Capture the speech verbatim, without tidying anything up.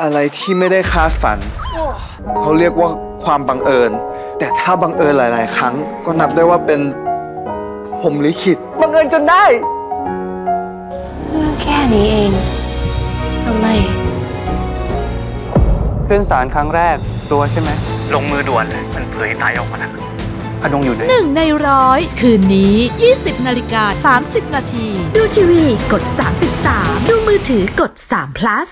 อะไรที่ไม่ได้คาดฝันเขาเรียกว่าความบังเอิญแต่ถ้าบังเอิญหลายๆครั้งก็นับได้ว่าเป็นพรหมลิขิตบังเอิญจนได้เรื่องแค่นี้เองทำไมขึ้นศาลครั้งแรกตัวใช่ไหมลงมือด่วนเลยมันเผยตายออกมาแล้วพนงอยู่ไหนหนึ่งในร้อยคืนนี้ ยี่สิบนาฬิกาสามสิบนาทีดูทีวีกด สามสิบสาม ดูมือถือกด สาม พลัส